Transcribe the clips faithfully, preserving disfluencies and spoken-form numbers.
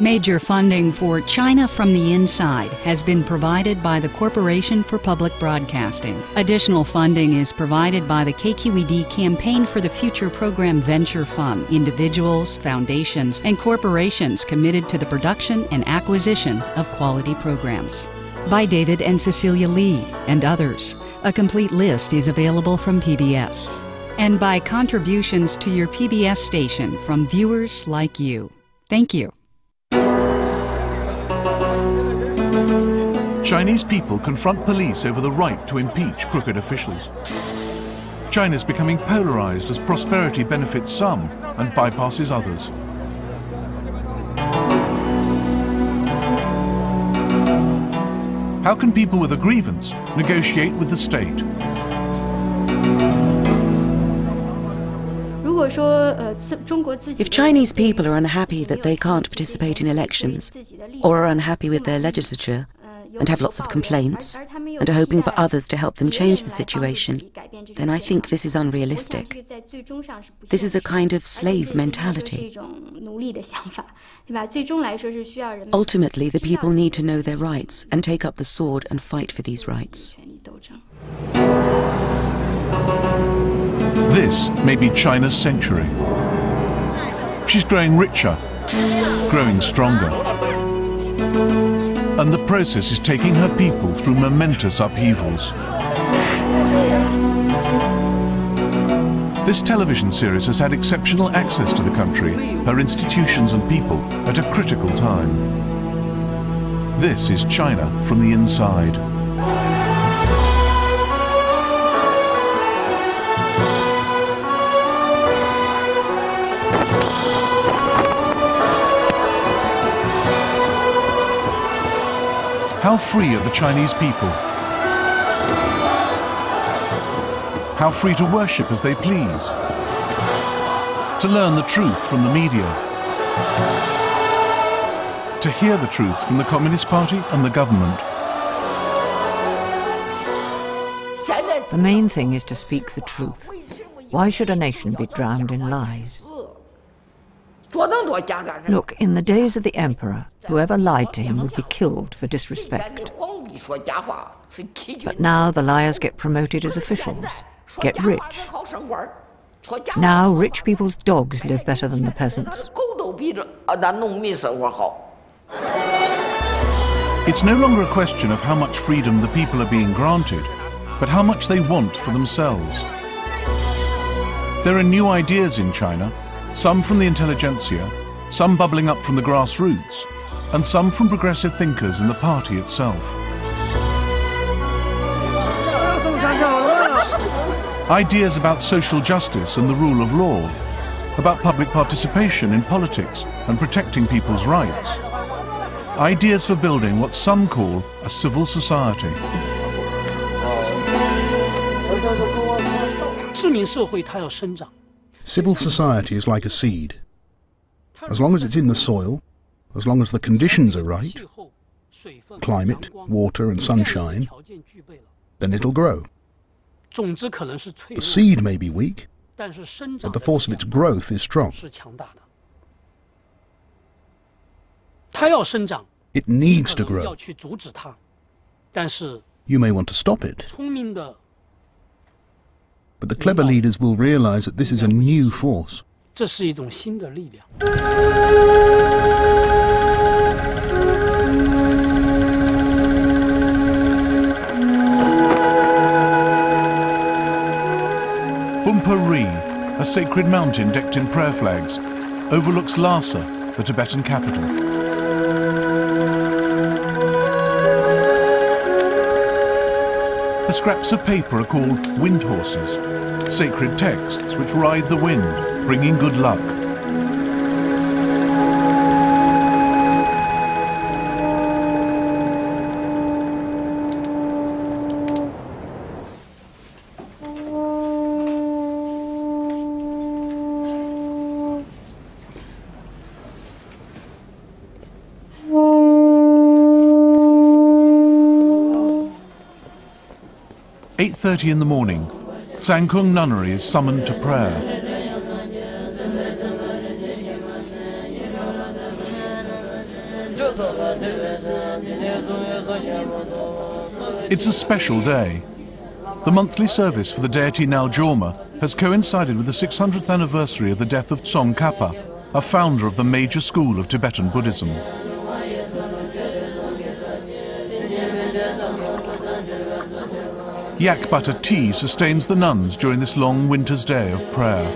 Major funding for China from the Inside has been provided by the Corporation for Public Broadcasting. Additional funding is provided by the K Q E D Campaign for the Future Program Venture Fund, individuals, foundations, and corporations committed to the production and acquisition of quality programs. By David and Cecilia Lee and others. A complete list is available from P B S. And by contributions to your P B S station from viewers like you. Thank you. Chinese people confront police over the right to impeach crooked officials. China's becoming polarized as prosperity benefits some and bypasses others. How can people with a grievance negotiate with the state? If Chinese people are unhappy that they can't participate in elections, or are unhappy with their legislature, and have lots of complaints, and are hoping for others to help them change the situation, then I think this is unrealistic. This is a kind of slave mentality. Ultimately, the people need to know their rights and take up the sword and fight for these rights. This may be China's century. She's growing richer, growing stronger. And the process is taking her people through momentous upheavals. This television series has had exceptional access to the country, her institutions and people at a critical time. This is China from the Inside. How free are the Chinese people? How free to worship as they please? To learn the truth from the media? To hear the truth from the Communist Party and the government? The main thing is to speak the truth. Why should a nation be drowned in lies? Look, in the days of the emperor, whoever lied to him would be killed for disrespect. But now the liars get promoted as officials, get rich. Now rich people's dogs live better than the peasants. It's no longer a question of how much freedom the people are being granted, but how much they want for themselves. There are new ideas in China. Some from the intelligentsia, some bubbling up from the grassroots, and some from progressive thinkers in the party itself. Ideas about social justice and the rule of law, about public participation in politics and protecting people's rights. Ideas for building what some call a civil society. Civil society is like a seed. As long as it's in the soil, as long as the conditions are right, climate, water and sunshine, then it'll grow. The seed may be weak, but the force of its growth is strong. It needs to grow. You may want to stop it. But the clever leaders will realize that this is a new force. Bumpa Ri, a sacred mountain decked in prayer flags, overlooks Lhasa, the Tibetan capital. The scraps of paper are called wind horses, sacred texts which ride the wind, bringing good luck. eight thirty in the morning, Tsangkung Nunnery is summoned to prayer. It's a special day. The monthly service for the deity Naljorma has coincided with the six hundredth anniversary of the death of Tsongkhapa, a founder of the major school of Tibetan Buddhism. Yak butter tea sustains the nuns during this long winter's day of prayer.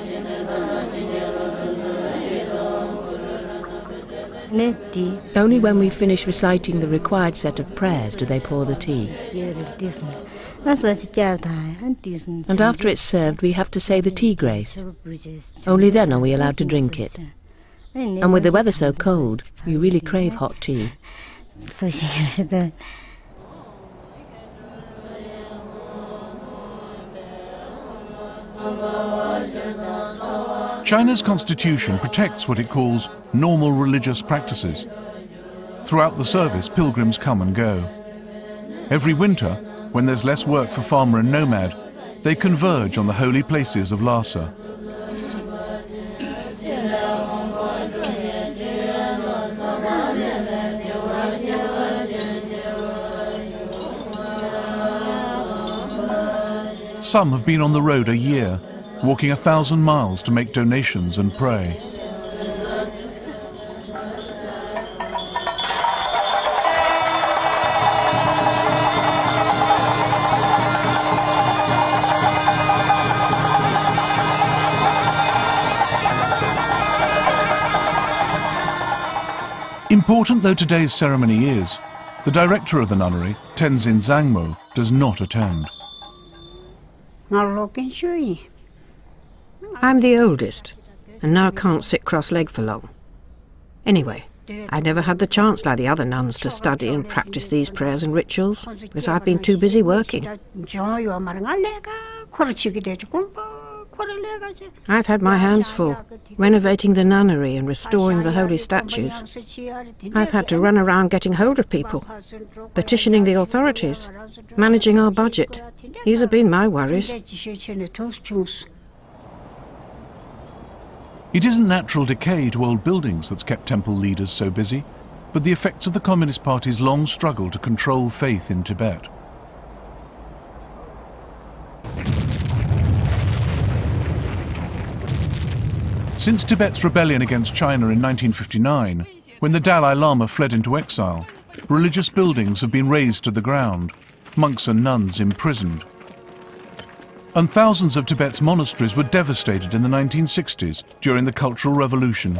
Only when we finish reciting the required set of prayers do they pour the tea. And after it's served, we have to say the tea grace. Only then are we allowed to drink it. And with the weather so cold, we really crave hot tea. China's constitution protects what it calls normal religious practices. Throughout the service, pilgrims come and go. Every winter, when there's less work for farmer and nomad, they converge on the holy places of Lhasa. Some have been on the road a year, walking a thousand miles to make donations and pray. Important though today's ceremony is, the director of the nunnery, Tenzin Zhangmo, does not attend. I'm the oldest, and now can't sit cross-legged for long. Anyway, I never had the chance like the other nuns to study and practice these prayers and rituals, because I've been too busy working. I've had my hands full, renovating the nunnery and restoring the holy statues. I've had to run around getting hold of people, petitioning the authorities, managing our budget. These have been my worries. It isn't natural decay to old buildings that's kept temple leaders so busy, but the effects of the Communist Party's long struggle to control faith in Tibet. Since Tibet's rebellion against China in nineteen fifty-nine, when the Dalai Lama fled into exile, religious buildings have been razed to the ground, monks and nuns imprisoned. And thousands of Tibet's monasteries were devastated in the nineteen sixties during the Cultural Revolution.